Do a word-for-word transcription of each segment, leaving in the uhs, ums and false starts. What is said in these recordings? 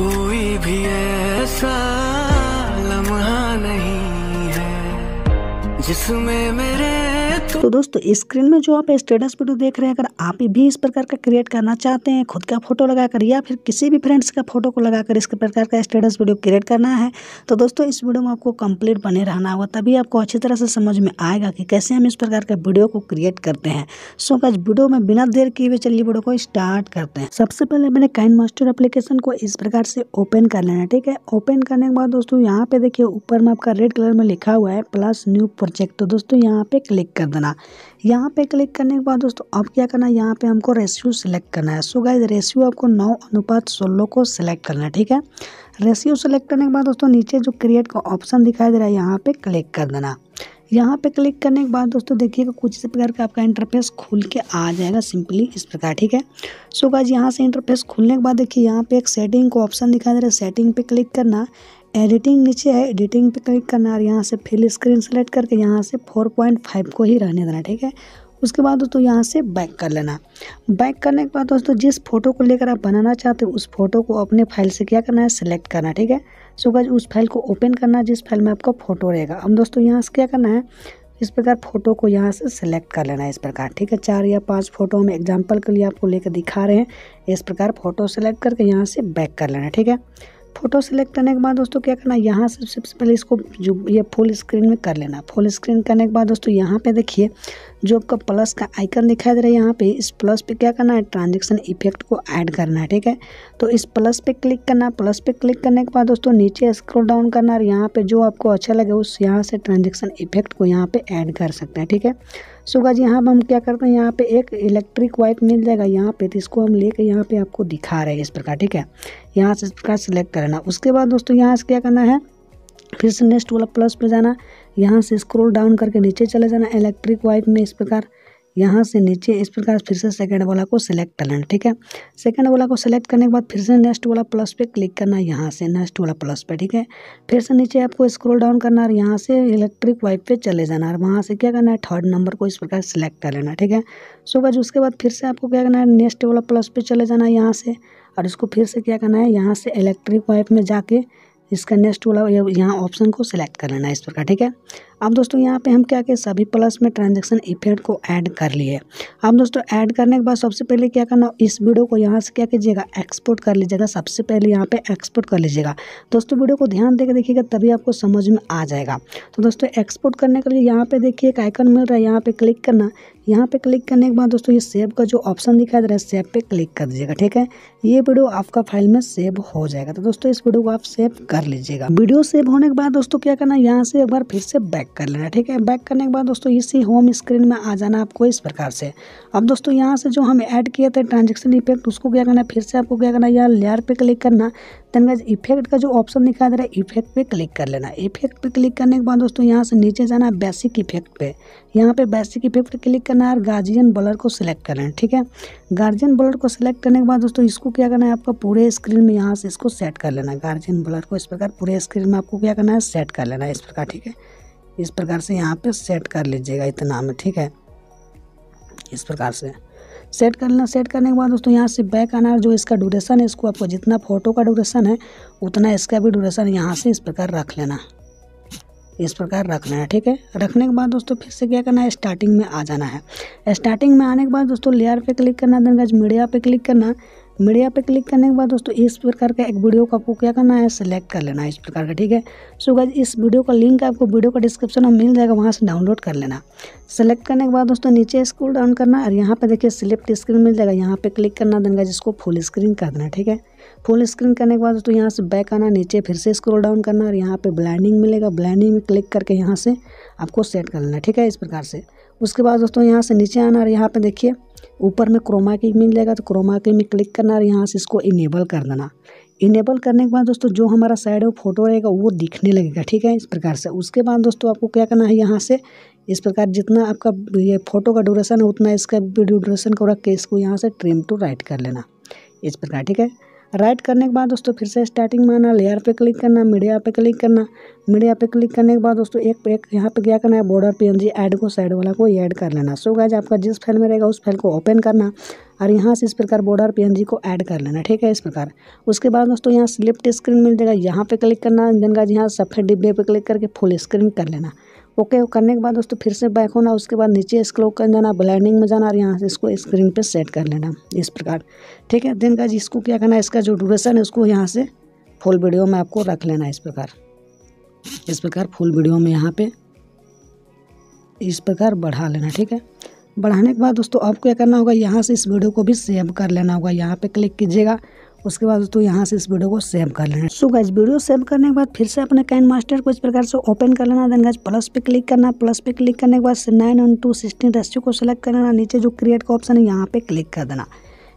कोई भी ऐसा लम्हा नहीं है जिसमें मेरे। तो दोस्तों स्क्रीन में जो आप स्टेटस वीडियो देख रहे हैं, अगर आप भी इस प्रकार का क्रिएट करना चाहते हैं, खुद का फोटो लगाकर या फिर किसी भी फ्रेंड्स का फोटो को लगाकर इस प्रकार का स्टेटस वीडियो क्रिएट करना है, तो दोस्तों इस वीडियो में आपको कंप्लीट बने रहना होगा, तभी आपको अच्छी तरह से समझ में आएगा कि कैसे हम इस प्रकार का वीडियो को क्रिएट करते हैं। सो गाइस वीडियो में बिना देर किए हुए चलिए वीडियो को स्टार्ट करते हैं। सबसे पहले मैंने काइनमास्टर एप्लीकेशन को इस प्रकार से ओपन कर लेना, ठीक है। ओपन करने के बाद दोस्तों यहाँ पे देखिए ऊपर में आपका रेड कलर में लिखा हुआ है प्लस न्यू प्रोजेक्ट, तो दोस्तों यहाँ पे क्लिक कर देना। यहाँ पे क्लिक करने के बाद दोस्तों अब क्या करना है, यहाँ पे हमको रेशियो सिलेक्ट करना है। सो गाइस रेशियो आपको नौ अनुपात सोलह को सिलेक्ट करना है, ठीक है। रेशियो सिलेक्ट करने के बाद दोस्तों नीचे जो क्रिएट का ऑप्शन दिखाई दे रहा है यहाँ पे क्लिक कर देना। यहाँ पे क्लिक करने के बाद दोस्तों देखिएगा कुछ इस प्रकार का आपका इंटरफेस खुल के आ जाएगा, सिंपली इस प्रकार, ठीक है। सो गाइस यहाँ से इंटरफेस खुलने के बाद देखिए यहाँ पे एक सेटिंग का ऑप्शन दिखाई दे रहा है, सेटिंग पे क्लिक करना। एडिटिंग नीचे है, एडिटिंग पे क्लिक करना और यहाँ से फिल स्क्रीन सेलेक्ट करके यहाँ से चार पॉइंट पाँच को ही रहने देना, ठीक है। उसके बाद दोस्तों यहाँ से बैक कर लेना। बैक करने के बाद दोस्तों जिस फोटो को लेकर आप बनाना चाहते हो उस फोटो को अपने फाइल से क्या करना है, सेलेक्ट करना, ठीक है। सो गाइस उस फाइल को ओपन करना जिस फाइल में आपका फोटो रहेगा। अब दोस्तों यहाँ से क्या करना है, इस प्रकार फ़ोटो को यहाँ से सेलेक्ट कर लेना है, इस प्रकार, ठीक है। चार या पांच फ़ोटो हम एग्जाम्पल के लिए आपको लेकर दिखा रहे हैं, इस प्रकार फ़ोटो सेलेक्ट करके यहाँ से बैक कर लेना, ठीक है। फोटो सेलेक्ट करने के बाद दोस्तों क्या करना है, यहाँ से सबसे पहले इसको जो ये फुल स्क्रीन में कर लेना। फुल स्क्रीन करने के बाद दोस्तों यहाँ पे देखिए जो आपका प्लस का आइकन दिखाई दे रहा है, यहाँ पे इस प्लस पे क्या करना है, ट्रांजैक्शन इफेक्ट को ऐड करना है, ठीक है। तो इस प्लस पे क्लिक करना। प्लस पे क्लिक करने के बाद दोस्तों नीचे स्क्रॉल डाउन करना और यहाँ पे जो आपको अच्छा लगे उस यहाँ से ट्रांजैक्शन इफेक्ट को यहाँ पे ऐड कर सकते हैं, ठीक है। सो गाइस यहाँ पे हम क्या करते हैं, यहाँ पे एक इलेक्ट्रिक वाइट मिल जाएगा यहाँ पे, तो इसको हम लेकर यहाँ पे आपको दिखा रहे हैं इस प्रकार, ठीक है। यहाँ से इस प्रकार सेलेक्ट करना। उसके बाद दोस्तों यहाँ से क्या करना है, फिर से नेक्स्ट वाला प्लस पे जाना, यहाँ से स्क्रॉल डाउन करके नीचे चले जाना इलेक्ट्रिक वाइट में, इस प्रकार यहाँ से नीचे इस प्रकार फिर से सेकंड वाला को सिलेक्ट कर लेना, ठीक है। सेकंड वाला को सिलेक्ट करने के बाद फिर से नेक्स्ट वाला प्लस पे क्लिक करना, यहाँ से नेक्स्ट वाला प्लस पे, ठीक है। फिर से नीचे आपको स्क्रॉल डाउन करना और यहाँ से इलेक्ट्रिक वाइप पे चले जाना और वहाँ से क्या करना है, थर्ड नंबर को इस प्रकार सेलेक्ट कर लेना, ठीक है। सो गाइस उसके बाद फिर से आपको क्या करना है, नेक्स्ट वाला प्लस पे चले जाना यहाँ से और इसको फिर से क्या करना है, यहाँ से इलेक्ट्रिक वाइप में जाके इसका नेक्स्ट वाला यहाँ ऑप्शन को सिलेक्ट कर लेना है, इस प्रकार, ठीक है। अब दोस्तों यहाँ पे हम क्या कि सभी प्लस में ट्रांजैक्शन इफेक्ट को ऐड कर लिए। अब दोस्तों ऐड करने के बाद सबसे पहले क्या करना, इस वीडियो को यहाँ से क्या कीजिएगा, एक्सपोर्ट कर लीजिएगा। सबसे पहले यहाँ पे एक्सपोर्ट कर लीजिएगा दोस्तों, वीडियो को ध्यान देकर देखिएगा तभी आपको समझ में आ जाएगा। तो दोस्तों एक्सपोर्ट करने के लिए यहाँ पर देखिए एक आइकन मिल रहा है, यहाँ पर क्लिक करना। यहाँ पे क्लिक करने के बाद दोस्तों ये सेव का जो ऑप्शन दिखाई दे रहा है, सेव पे क्लिक कर दीजिएगा, ठीक है। ये वीडियो आपका फाइल में सेव हो जाएगा। तो दोस्तों इस वीडियो को आप सेव कर लीजिएगा। वीडियो सेव होने के बाद दोस्तों क्या करना है, यहाँ से एक बार फिर से बैक कर लेना, ठीक है। बैक करने के बाद दोस्तों इसी होम स्क्रीन में आ जाना आपको इस प्रकार से। अब दोस्तों यहाँ से जो हम ऐड किए थे ट्रांजैक्शन इफेक्ट, उसको क्या करना है, फिर से आपको क्या करना है, यहाँ लेयर पे क्लिक करना। देन गाइस इफेक्ट का जो ऑप्शन दिखाई दे रहा है, इफेक्ट पे क्लिक कर लेना। इफेक्ट पे क्लिक करने के बाद दोस्तों यहाँ से नीचे जाना है बेसिक इफेक्ट पे, यहाँ पे बेसिक इफेक्ट पे क्लिक करना और गार्जियन ब्लर को सिलेक्ट करना, ठीक है। गार्जियन ब्लर को सिलेक्ट करने के बाद दोस्तों इसको क्या करना है, आपका पूरे स्क्रीन में यहाँ से इसको सेट कर लेना। गार्जियन ब्लर को इस प्रकार पूरे स्क्रीन में आपको क्या करना है, सेट कर लेना इस प्रकार, ठीक है। इस प्रकार से यहाँ पे सेट कर लीजिएगा इतना में, ठीक है। इस प्रकार से सेट कर लेना। सेट करने के बाद दोस्तों यहाँ से बैक आना, जो इसका ड्यूरेशन है इसको आपको जितना फ़ोटो का ड्यूरेशन है उतना इसका भी ड्यूरेशन यहाँ से इस प्रकार रख लेना, इस प्रकार रख लेना, ठीक है। रखने के बाद दोस्तों फिर से क्या करना है, स्टार्टिंग में आ जाना है। स्टार्टिंग में आने के बाद दोस्तों लेयर पे क्लिक करना, देन गाइस मीडिया पे क्लिक करना। मीडिया पे क्लिक करने के बाद दोस्तों इस प्रकार का एक वीडियो को आपको क्या करना है, सेलेक्ट कर लेना है इस प्रकार का, ठीक है। सो गाइस इस वीडियो का लिंक आपको वीडियो का डिस्क्रिप्शन में मिल जाएगा, वहाँ से डाउनलोड कर लेना। सेलेक्ट करने के बाद दोस्तों नीचे स्क्रॉल डाउन करना और यहाँ पे देखिए सिलेक्ट स्क्रीन मिल जाएगा, यहाँ पे क्लिक करना। देन गाइस इसको फुल स्क्रीन कर देना, ठीक है। फुल स्क्रीन करने के बाद दोस्तों यहाँ से बैक आना, नीचे फिर से स्क्रॉल डाउन करना और यहाँ पे ब्लाइंडिंग मिलेगा, ब्लाइंडिंग में क्लिक करके यहाँ से आपको सेट कर लेना, ठीक है, इस प्रकार से। उसके बाद दोस्तों यहाँ से नीचे आना और यहाँ पे देखिए ऊपर में क्रोमा की मिल जाएगा, तो क्रोमा की में क्लिक करना और यहाँ से इसको इनेबल कर देना। इनेबल करने के बाद दोस्तों जो हमारा साइड में फोटो रहेगा वो दिखने लगेगा, ठीक है, इस प्रकार से। उसके बाद दोस्तों आपको क्या करना है, यहाँ से इस प्रकार जितना आपका ये फोटो का ड्यूरेशन है उतना इसका वीडियो ड्यूरेशन को रख के इसको यहाँ से ट्रिम टू राइट कर लेना, इस प्रकार, ठीक है। राइट करने के बाद दोस्तों फिर से स्टार्टिंग में आना, लेयर पे क्लिक करना, मीडिया पे क्लिक करना। मीडिया पे क्लिक करने के बाद दोस्तों एक पे एक यहाँ पे क्या करना है, बॉर्डर पीएनजी ऐड को साइड वाला को ऐड कर लेना। सो गाइस आपका जिस फाइल में रहेगा उस फाइल को ओपन करना और यहाँ से इस प्रकार बॉर्डर पीएनजी को ऐड कर लेना, ठीक है इस प्रकार। उसके बाद दोस्तों यहाँ स्लिप्ट स्क्रीन मिल जाएगा, यहाँ पे क्लिक करना जनगा जी, यहाँ सफ़ेद डिब्बे पे क्लिक करके फुल स्क्रीन कर लेना। ओके करने के बाद दोस्तों फिर से बैक होना, उसके बाद नीचे स्क्रॉल कर जाना, ब्लाइंडिंग में जाना और यहाँ से इसको स्क्रीन पर सेट कर लेना इस प्रकार, ठीक है। जनगा जी इसको क्या करना है, इसका जो ड्यूरेशन है उसको यहाँ से फुल वीडियो में आपको रख लेना इस प्रकार, इस प्रकार फुल वीडियो में यहाँ पर इस प्रकार बढ़ा लेना, ठीक है। बढ़ाने के बाद दोस्तों आपको क्या करना होगा, यहाँ से इस वीडियो को भी सेव कर लेना होगा, यहाँ पे क्लिक कीजिएगा, उसके बाद दोस्तों यहाँ से इस वीडियो को सेव कर लेना। सो गाइस वीडियो सेव करने के बाद फिर से अपने काइनमास्टर को इस प्रकार से ओपन कर लेना, देन गाइस प्लस पे क्लिक करना, प्लस पे क्लिक करने के बाद nine one to sixteen ratio को सिलेक्ट कर लेना, नीचे जो क्रिएट का ऑप्शन है यहाँ पर क्लिक कर देना।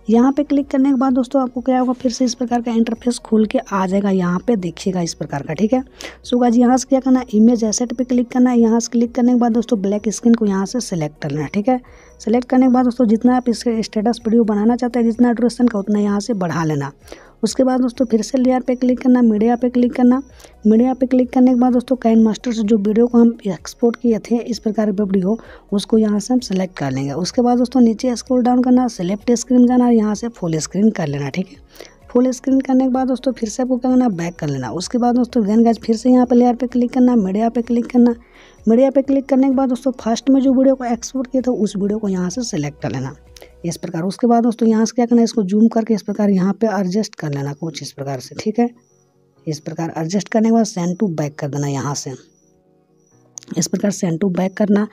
यहाँ पे क्लिक करने के बाद दोस्तों आपको क्या होगा, फिर से इस प्रकार का इंटरफेस खुल के आ जाएगा, यहाँ पे देखिएगा इस प्रकार का, ठीक है। सो गाइस यहाँ से क्या करना, इमेज एसेट पे क्लिक करना है, यहाँ से क्लिक करने के बाद दोस्तों ब्लैक स्क्रीन को यहाँ से सिलेक्ट कर लेना, ठीक है। सिलेक्ट करने के बाद दोस्तों जितना आप इसके स्टेटस वीडियो बनाना चाहते हैं, जितना ड्यूरेशन का, उतना यहाँ से बढ़ा लेना। उसके बाद दोस्तों फिर से लेयर पे क्लिक करना, मीडिया पे क्लिक करना, मीडिया पे क्लिक करने के बाद दोस्तों काइनमास्टर से जो वीडियो को हम एक्सपोर्ट किए थे इस प्रकार का वीडियो, उसको यहाँ से हम सेलेक्ट कर लेंगे। उसके बाद दोस्तों नीचे स्क्रॉल डाउन करना, सेलेक्ट स्क्रीन जाना और यहाँ से फुल स्क्रीन कर लेना, ठीक है। फुल स्क्रीन करने के बाद दोस्तों फिर से आपको क्या करना, बैक कर लेना। उसके बाद दोस्तों देन गाइस फिर से यहाँ पे लेयर पे क्लिक करना, मीडिया पे क्लिक करना, मीडिया पे क्लिक करने के बाद दोस्तों फर्स्ट में जो वीडियो को एक्सपोर्ट किया था उस वीडियो को यहाँ से सेलेक्ट कर लेना इस प्रकार। उसके बाद दोस्तों यहाँ से क्या करना है, इसको जूम करके इस प्रकार यहाँ पे एडजस्ट कर लेना कुछ इस प्रकार से, ठीक है। इस प्रकार एडजस्ट करने के बाद सेंड टू बैक कर देना, यहाँ से इस प्रकार सेंड टू बैक करना।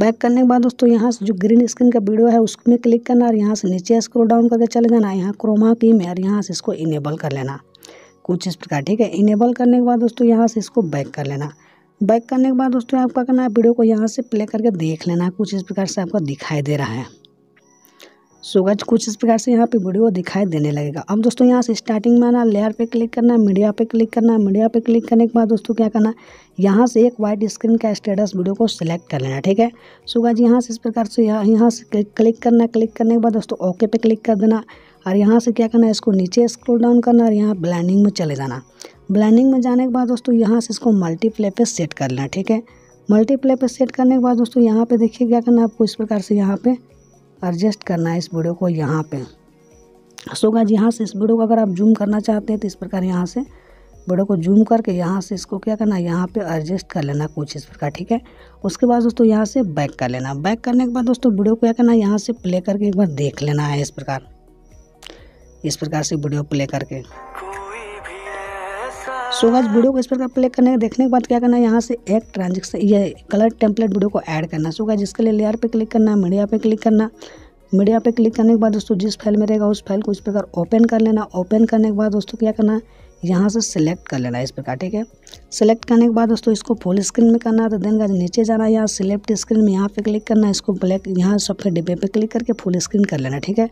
बैक करने के बाद दोस्तों यहाँ से जो ग्रीन स्क्रीन का वीडियो है उसमें क्लिक करना और यहाँ से नीचे स्क्रॉल डाउन करके चले जाना, यहाँ क्रोमा की में, और यहाँ से इसको इनेबल कर लेना कुछ इस प्रकार, ठीक है। इनेबल करने के बाद दोस्तों यहाँ से इसको बैक कर लेना। बैक करने के बाद दोस्तों आपका करना है वीडियो को यहाँ से प्ले करके देख लेना, कुछ इस प्रकार से आपका दिखाई दे रहा है। सो गाइस कुछ इस प्रकार से यहाँ पे वीडियो दिखाई देने लगेगा। अब दोस्तों यहाँ से स्टार्टिंग में आना, लेयर पे क्लिक करना, मीडिया पे क्लिक करना, मीडिया पे क्लिक करने के बाद दोस्तों क्या करना, यहाँ से एक वाइट स्क्रीन का स्टेटस वीडियो को सिलेक्ट कर लेना, ठीक है। सो गाइस यहाँ से इस प्रकार से यहाँ यहाँ से क्लिक करना, क्लिक करने के बाद दोस्तों ओके पे क्लिक कर देना और यहाँ से क्या करना है, इसको नीचे स्क्रॉल डाउन करना और यहाँ ब्लाइंडिंग में चले जाना। ब्लाइंडिंग में जाने के बाद दोस्तों यहाँ से इसको मल्टीप्ले पे सेट कर लेना, ठीक है। मल्टीप्ले पे सेट करने के बाद दोस्तों यहाँ पे देखिए क्या करना है आपको, इस प्रकार से यहाँ पे एडजस्ट करना है इस वीडियो को यहाँ पे। सो गाइस यहाँ से इस वीडियो को अगर आप जूम करना चाहते हैं तो इस प्रकार यहाँ से वीडियो को जूम करके यहाँ से इसको क्या करना है, यहाँ पे एडजस्ट कर लेना कुछ इस प्रकार, ठीक है। उसके बाद दोस्तों यहाँ से बैक कर लेना। बैक करने के बाद दोस्तों वीडियो को क्या करना है, यहाँ से प्ले करके एक बार देख लेना है इस प्रकार, इस प्रकार से वीडियो प्ले करके। सो गाइस वीडियो को इस प्रकार प्ले करने देखने के बाद क्या करना है, यहाँ से एक ट्रांजेक्शन ये कलर टेम्पलेट वीडियो को ऐड करना। सो गाइस इसके लिए लेयर पे क्लिक करना, मीडिया पे क्लिक करना, मीडिया पे क्लिक करने के बाद दोस्तों जिस फाइल में रहेगा उस फाइल को इस प्रकार ओपन कर लेना। ओपन करने के बाद दोस्तों क्या करना है, यहाँ से सिलेक्ट कर लेना इस प्रकार, ठीक है। सिलेक्ट करने के बाद दोस्तों इसको फुल स्क्रीन में करना है, तो देन गाइस नीचे जाना, यहाँ सिलेक्ट स्क्रीन में यहाँ पे क्लिक करना, इसको ब्लैक यहाँ सफ़ेद डिब्बे पे क्लिक करके फुल स्क्रीन कर लेना, ठीक है।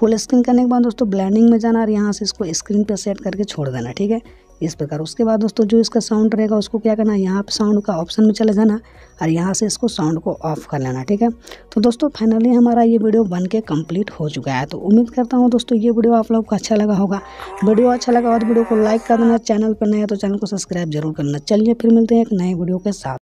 फुल स्क्रीन करने के बाद दोस्तों ब्लाइंडिंग में जाना और यहाँ से इसको स्क्रीन पे सेट करके छोड़ देना, ठीक है इस प्रकार। उसके बाद दोस्तों जो इसका साउंड रहेगा उसको क्या करना है, यहाँ पे साउंड का ऑप्शन में चले जाना और यहाँ से इसको साउंड को ऑफ कर लेना, ठीक है। तो दोस्तों फाइनली हमारा ये वीडियो बनके कंप्लीट हो चुका है। तो उम्मीद करता हूँ दोस्तों ये वीडियो आप लोग को अच्छा लगा होगा। वीडियो अच्छा लगा और वीडियो को लाइक कर देना, चैनल पर नया तो चैनल को सब्सक्राइब जरूर करना। चलिए फिर मिलते हैं एक नए वीडियो के साथ।